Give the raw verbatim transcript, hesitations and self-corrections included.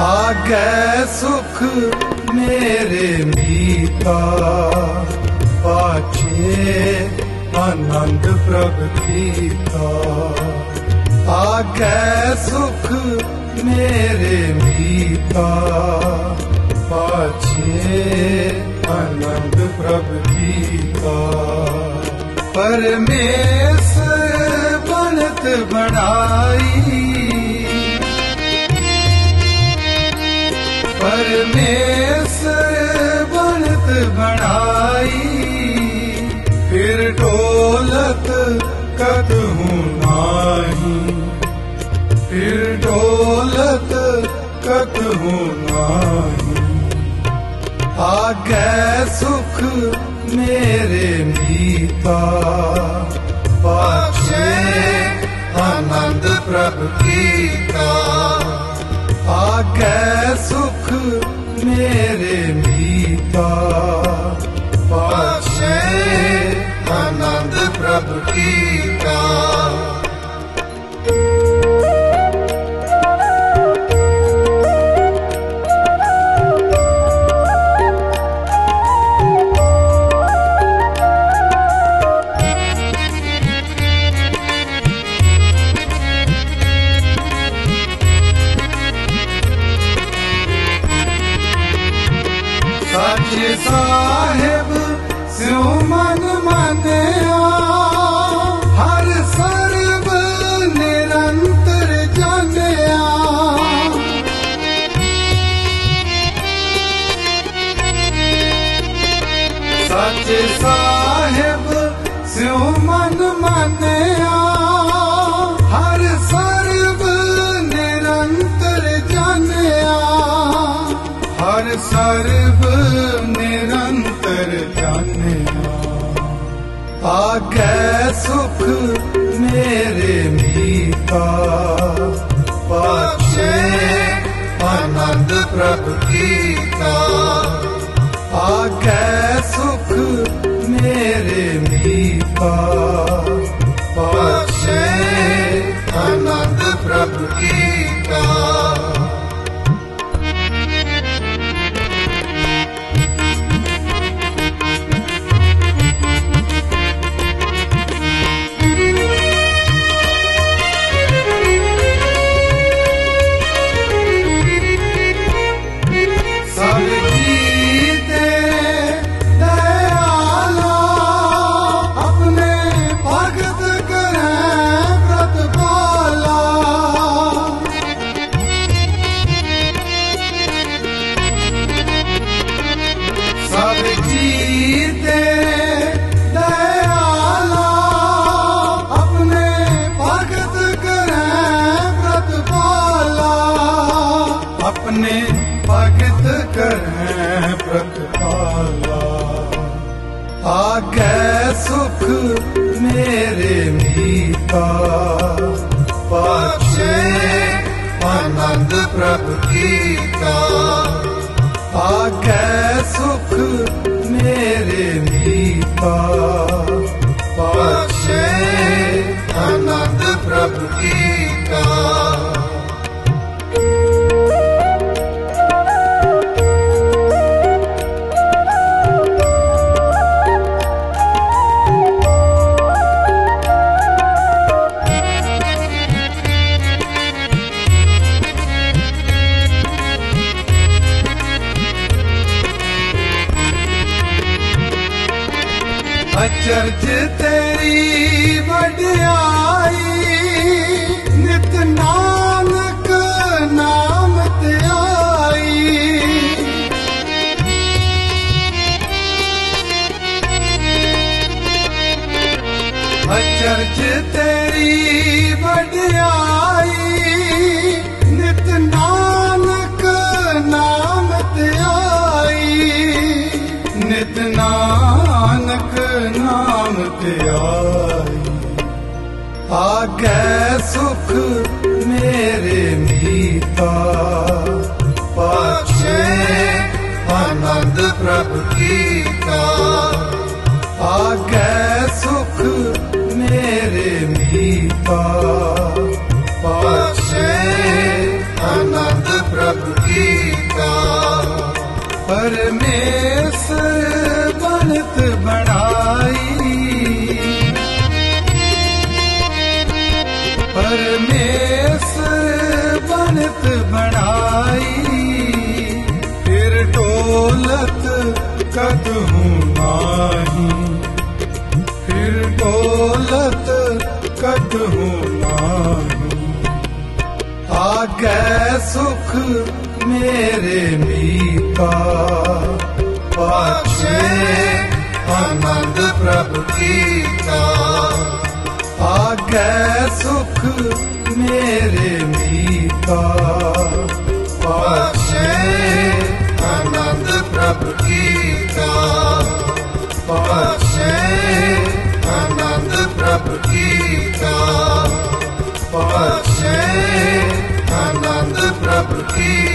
आगे सुख मेरे मीता पाछे आनंद प्रगटीता। आगे सुख मेरे मीता पाछे आनंद प्रगटीता। परमेश बनत बनाई परमेश्वर बनत बनाई फिर डोलत कदहूँ नाही फिर डोलत कदहूँ नाही। आगे सुख मेरे मीता पाछे आनंद प्रगटीता। आगे सुख मेरे मीता पाछे आनंद प्रगटीता। साचे साहेब स्यों मन मान्या हर सर्ब निरंतर जानिया। साचे साहेब स्यों मन मान्या हर सर्ब निरंतर जानिया हर सर्ब निरंतर जाने। आगे सुख मेरे मीता पाछे आनंद प्रगटीता। आगे सुख मेरे मीता पाछे आनंद प्रगटीता। अपने भगत करें प्रतिपाला। आगे सुख मेरे मीता पाछे आनंद प्रगटीता। आगे सुख मेरे मीता पाछे आनंद प्रगटीता। अचरज तेरी बड़ाई नित नानक नाम ते आई। अचरज तेरी बड़ाई नित नानक नाम ते आई नित नानक नाम ते आई। आगे सुख मेरे मीता पाछे आनंद प्रगटीता। आगे सुख मेरे मीता पाछे आनंद प्रगटीता। शुद्ध हो मानू। आगे सुख मेरे मीता, बख्शे आनंद प्रभु गीता। आगे सुख मेरे मीता, बख्शे आनंद प्रभु गीता। बख्शे आनंद प्रभु गीता, बख्शे आनंद प्रभु गीता।